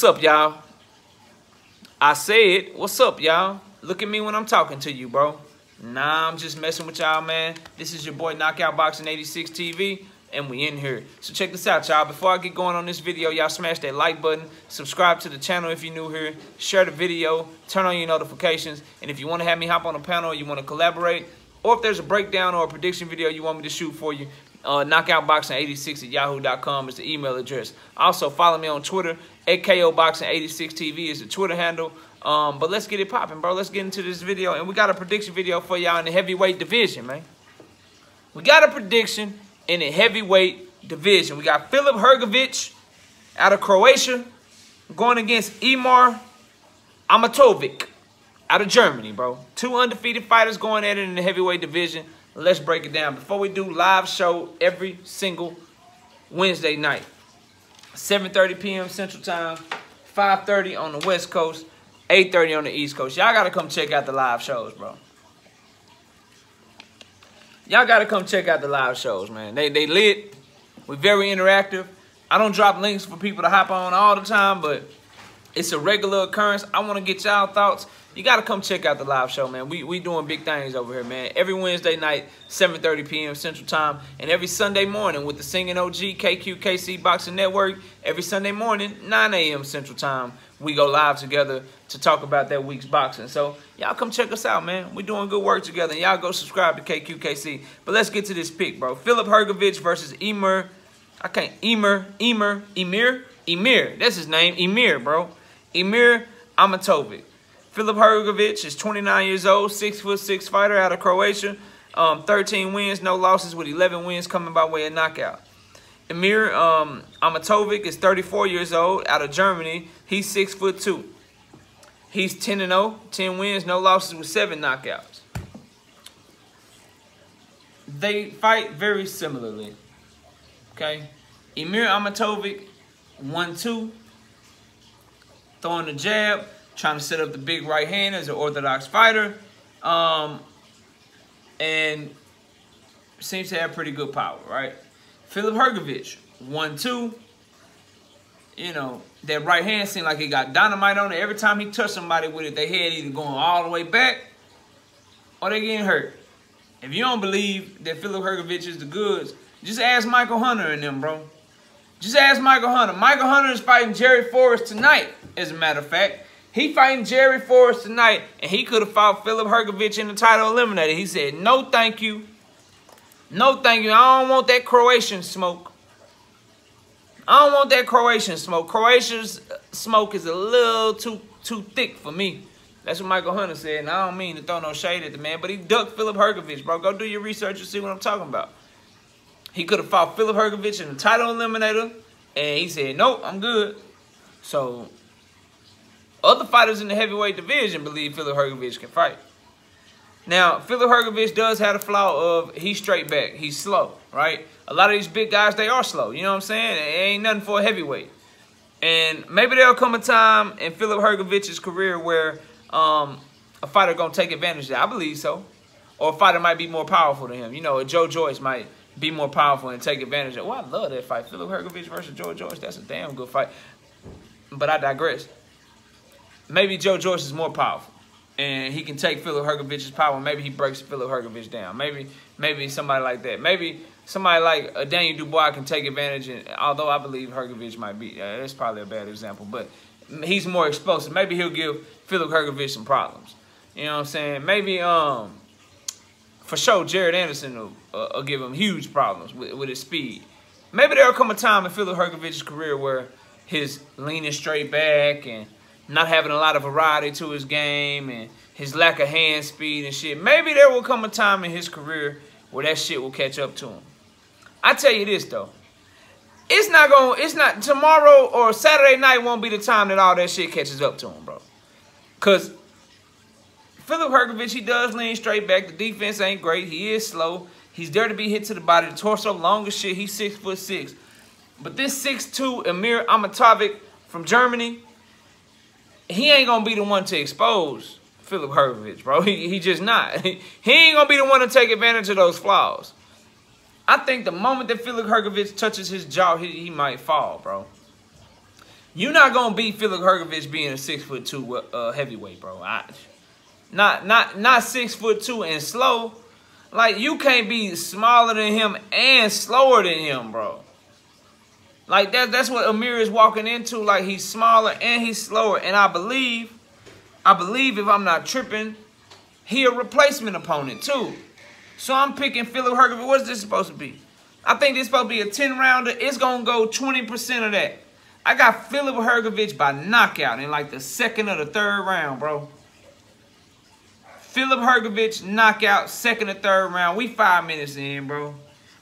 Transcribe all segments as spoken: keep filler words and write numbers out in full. What's up, y'all? I said, what's up, y'all? Look at me when I'm talking to you, bro. Nah, I'm just messing with y'all, man. This is your boy, Knockout Boxing eighty-six T V, and we in here. So check this out, y'all. Before I get going on this video, y'all smash that like button. Subscribe to the channel if you're new here. Share the video. Turn on your notifications. And if you want to have me hop on a panel or you want to collaborate, or if there's a breakdown or a prediction video you want me to shoot for you, Uh, knockout boxing eighty-six at yahoo dot com is the email address. Also, follow me on Twitter. A K O boxing eighty-six T V is the Twitter handle. Um, but let's get it popping, bro. Let's get into this video. And we got a prediction video for y'all in the heavyweight division, man. We got a prediction in the heavyweight division. We got Filip Hrgovic out of Croatia going against Emir Ahmatovic out of Germany, bro. Two undefeated fighters going at it in the heavyweight division. Let's break it down. Before we do, live show every single Wednesday night. seven thirty p m Central Time, five thirty on the West Coast, eight thirty on the East Coast. Y'all got to come check out the live shows, bro. Y'all got to come check out the live shows, man. They, they lit. We're very interactive. I don't drop links for people to hop on all the time, but it's a regular occurrence. I want to get y'all thoughts. You got to come check out the live show, man. We, we doing big things over here, man. Every Wednesday night, seven thirty p m Central Time. And every Sunday morning with the Singing O G, K Q K C Boxing Network. Every Sunday morning, nine a m Central Time, we go live together to talk about that week's boxing. So, y'all come check us out, man. We're doing good work together. And y'all go subscribe to K Q K C. But let's get to this pick, bro. Filip Hrgovic versus Emir. I can't. Emir. Emir. Emir. Emir. That's his name. Emir, bro. Emir Ahmatovic. Filip Hrgovic is twenty-nine years old, six foot six fighter out of Croatia. Um, thirteen wins, no losses, with eleven wins coming by way of knockout. Emir um, Ahmatovic is thirty-four years old out of Germany. He's six foot two. He's ten and oh, ten wins, no losses, with seven knockouts. They fight very similarly. Okay? Emir Ahmatovic, one two, throwing the jab, trying to set up the big right hand as an orthodox fighter. Um, and seems to have pretty good power, right? Filip Hrgovic, one two. You know, that right hand seemed like he got dynamite on it. Every time he touched somebody with it, they had either going all the way back or they getting hurt. If you don't believe that Filip Hrgovic is the goods, just ask Michael Hunter and them, bro. Just ask Michael Hunter. Michael Hunter is fighting Jerry Forrest tonight, as a matter of fact. He fighting Jerry Forrest tonight, and he could have fought Filip Hrgovic in the title eliminator. He said, no, thank you. No, thank you. I don't want that Croatian smoke. I don't want that Croatian smoke. Croatia's smoke is a little too too thick for me. That's what Michael Hunter said, and I don't mean to throw no shade at the man, but he ducked Filip Hrgovic, bro. Go do your research and see what I'm talking about. He could have fought Filip Hrgovic in the title eliminator, and he said, nope, I'm good. So other fighters in the heavyweight division believe Filip Hrgovic can fight. Now, Filip Hrgovic does have the flaw of he's straight back. He's slow, right? A lot of these big guys, they are slow. You know what I'm saying? It ain't nothing for a heavyweight. And maybe there'll come a time in Filip Hrgovic's career where um, a fighter going to take advantage of that. I believe so. Or a fighter might be more powerful than him. You know, a Joe Joyce might be more powerful and take advantage of it. Well, I love that fight. Filip Hrgovic versus Joe Joyce. That's a damn good fight. But I digress. Maybe Joe Joyce is more powerful, and he can take Filip Hrgovic's power. Maybe he breaks Filip Hrgovic down. Maybe, maybe somebody like that. Maybe somebody like a Daniel Dubois can take advantage. And although I believe Hrgovic might be, uh, that's probably a bad example, but he's more explosive. Maybe he'll give Filip Hrgovic some problems. You know what I'm saying? Maybe, um, for sure, Jared Anderson will, uh, will give him huge problems with, with his speed. Maybe there'll come a time in Filip Hrgovic's career where his leaning straight back and not having a lot of variety to his game and his lack of hand speed and shit. Maybe there will come a time in his career where that shit will catch up to him. I tell you this, though. It's not going to, it's not, tomorrow or Saturday night won't be the time that all that shit catches up to him, bro. Because Filip Hrgovic, he does lean straight back. The defense ain't great. He is slow. He's there to be hit to the body. The torso, long as shit. He's six foot six. But this six two Emir Ahmatovic from Germany, he ain't going to be the one to expose Filip Hrgovic, bro. He, he just not. He ain't going to be the one to take advantage of those flaws. I think the moment that Filip Hrgovic touches his jaw, he, he might fall, bro. You're not gonna beat Filip Hrgovic being a six foot two uh, heavyweight, bro. I, not not not six foot two and slow. Like, you can't be smaller than him and slower than him, bro. Like, that, that's what Emir is walking into. Like, he's smaller and he's slower. And I believe, I believe if I'm not tripping, he a replacement opponent, too. So I'm picking Filip Hrgovic. What's this supposed to be? I think this supposed to be a ten-rounder. It's going to go twenty percent of that. I got Filip Hrgovic by knockout in, like, the second or the third round, bro. Filip Hrgovic, knockout, second or third round. We five minutes in, bro.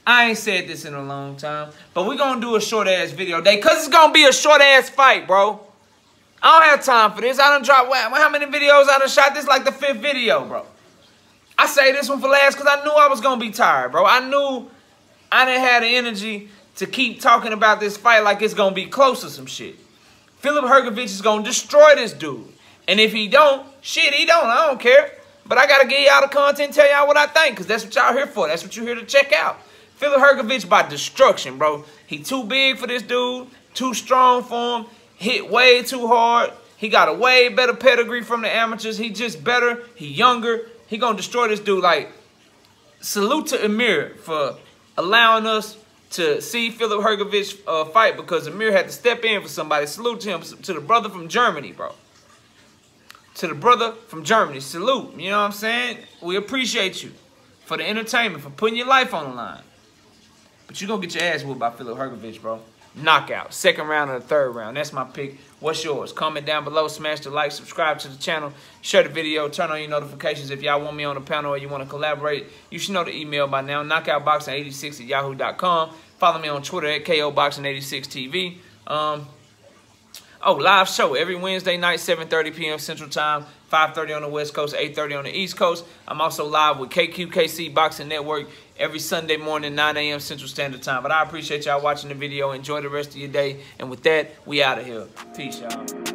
I ain't said this in a long time, but we're going to do a short-ass video day because it's going to be a short-ass fight, bro. I don't have time for this. I done dropped how many videos I done shot? This like the fifth video, bro. I say this one for last because I knew I was going to be tired, bro. I knew I didn't have the energy to keep talking about this fight like it's going to be close or some shit. Filip Hrgovic is going to destroy this dude. And if he don't, shit, he don't. I don't care. But I got to give y'all the content, tell y'all what I think because that's what y'all here for. That's what you're here to check out. Filip Hrgovic by destruction, bro. He too big for this dude, too strong for him, hit way too hard. He got a way better pedigree from the amateurs. He just better. He younger. He gonna destroy this dude. Like, salute to Emir for allowing us to see Filip Hrgovic uh, fight because Emir had to step in for somebody. Salute to him, to the brother from Germany, bro. To the brother from Germany. Salute. You know what I'm saying? We appreciate you for the entertainment, for putting your life on the line. But you're going to get your ass whooped by Filip Hrgovic, bro. Knockout. Second round or the third round. That's my pick. What's yours? Comment down below. Smash the like. Subscribe to the channel. Share the video. Turn on your notifications. If y'all want me on the panel or you want to collaborate, you should know the email by now. knockout boxing eighty-six at yahoo dot com. Follow me on Twitter at K O boxing eighty-six T V. Um, oh, live show every Wednesday night, seven thirty P M Central Time. five thirty on the West Coast, eight thirty on the East Coast. I'm also live with K Q K C Boxing Network every Sunday morning, nine A M Central Standard Time. But I appreciate y'all watching the video. Enjoy the rest of your day. And with that, we out of here. Peace, y'all.